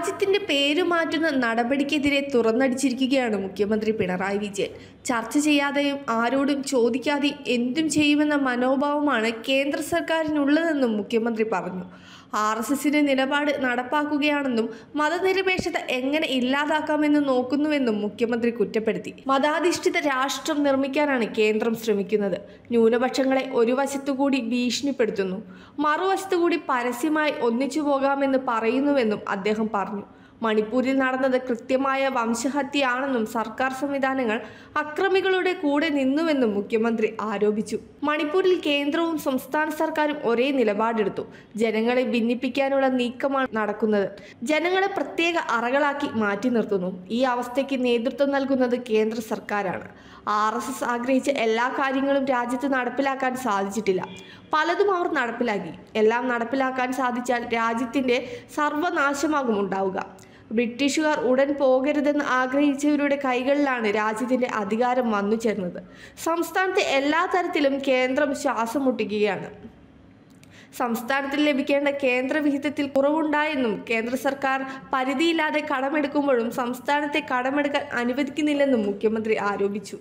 രാജ്യത്തിന്റെ പേര് മാറ്റുന്ന നടപടിക്കെതിരെ തുറന്നടിച്ചിരിക്കുകയാണ് മുഖ്യമന്ത്രി പിണറായി വിജയൻ. ചർച്ച ചെയ്യാതെയും ആരോടും ചോദിക്കാതെ എന്തും ചെയ്യുമെന്ന മനോഭാവമാണ് കേന്ദ്ര സർക്കാരിനുള്ളതെന്നും മുഖ്യമന്ത്രി പറഞ്ഞു. ആർഎസ്എസിന്റെ നിലപാട് നടപ്പാക്കുകയാണെന്നും മതനിരപേക്ഷത എങ്ങനെ ഇല്ലാതാക്കാമെന്ന് നോക്കുന്നുവെന്നും മുഖ്യമന്ത്രി കുറ്റപ്പെടുത്തി. മതാധിഷ്ഠിത രാഷ്ട്രം നിർമ്മിക്കാനാണ് കേന്ദ്രം ശ്രമിക്കുന്നത്. ന്യൂനപക്ഷങ്ങളെ ഒരു വശത്തുകൂടി ഭീഷണിപ്പെടുത്തുന്നു, മറുവശത്തുകൂടി പരസ്യമായി ഒന്നിച്ചു പോകാമെന്ന് പറയുന്നുവെന്നും അദ്ദേഹം പറഞ്ഞു. മണിപ്പൂരിൽ നടന്നത് കൃത്യമായ വംശഹത്യയാണെന്നും സർക്കാർ സംവിധാനങ്ങൾ അക്രമികളുടെ കൂടെ നിന്നുവെന്നും മുഖ്യമന്ത്രി ആരോപിച്ചു. മണിപ്പൂരിൽ കേന്ദ്രവും സംസ്ഥാന സർക്കാരും ഒരേ നിലപാടെടുത്തു. ജനങ്ങളെ ഭിന്നിപ്പിക്കാനുള്ള നീക്കമാണ് നടക്കുന്നത്. ജനങ്ങളെ പ്രത്യേക അറകളാക്കി മാറ്റി നിർത്തുന്നു. ഈ അവസ്ഥയ്ക്ക് നേതൃത്വം നൽകുന്നത് കേന്ദ്ര സർക്കാരാണ്. ആർഎസ്എസ് ആഗ്രഹിച്ച എല്ലാ കാര്യങ്ങളും രാജ്യത്ത് നടപ്പിലാക്കാൻ സാധിച്ചിട്ടില്ല. പലതും അവർ നടപ്പിലാക്കി. എല്ലാം നടപ്പിലാക്കാൻ സാധിച്ചാൽ രാജ്യത്തിൻ്റെ സർവനാശമാകും ഉണ്ടാവുക. ബ്രിട്ടീഷുകാർ ഉടൻ പോകരുതെന്ന് ആഗ്രഹിച്ചവരുടെ കൈകളിലാണ് രാജ്യത്തിൻ്റെ അധികാരം വന്നു ചേർന്നത്. സംസ്ഥാനത്തെ എല്ലാ തരത്തിലും കേന്ദ്രം ശ്വാസം മുട്ടിക്കുകയാണ്. സംസ്ഥാനത്തിൽ ലഭിക്കേണ്ട കേന്ദ്രവിഹിതത്തിൽ കുറവുണ്ടായെന്നും കേന്ദ്ര സർക്കാർ പരിധിയില്ലാതെ കടമെടുക്കുമ്പോഴും സംസ്ഥാനത്തെ കടമെടുക്കാൻ അനുവദിക്കുന്നില്ലെന്നും മുഖ്യമന്ത്രി ആരോപിച്ചു.